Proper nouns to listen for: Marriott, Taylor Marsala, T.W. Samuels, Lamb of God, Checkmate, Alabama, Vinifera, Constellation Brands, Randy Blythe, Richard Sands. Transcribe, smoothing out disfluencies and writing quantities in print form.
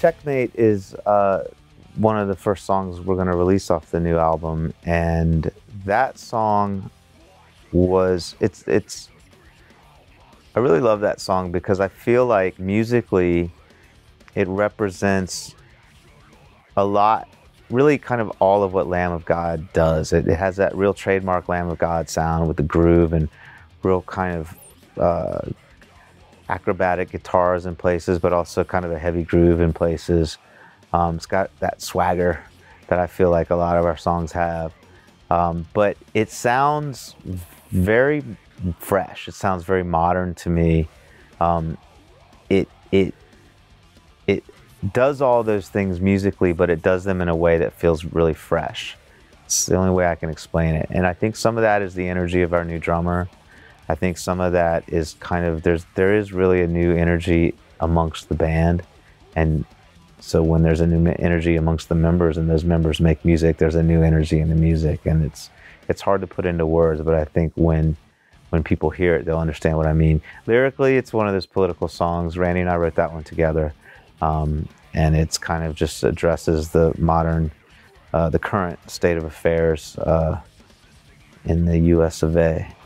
Checkmate is one of the first songs we're going to release off the new album, and that song was, I really love that song because I feel like musically it represents a lot, really kind of all of what Lamb of God does. It has that real trademark Lamb of God sound with the groove and real kind of acrobatic guitars in places, but also kind of a heavy groove in places. It's got that swagger that I feel like a lot of our songs have. But it sounds very fresh. It sounds very modern to me. It does all those things musically, but it does them in a way that feels really fresh. It's the only way I can explain it. And I think some of that is the energy of our new drummer. I think some of that is kind of, there is really a new energy amongst the band. And so when there's a new energy amongst the members and those members make music, there's a new energy in the music. And it's hard to put into words, but I think when people hear it, they'll understand what I mean. Lyrically, it's one of those political songs. Randy and I wrote that one together. And it's kind of just addresses the modern, the current state of affairs in the US of A.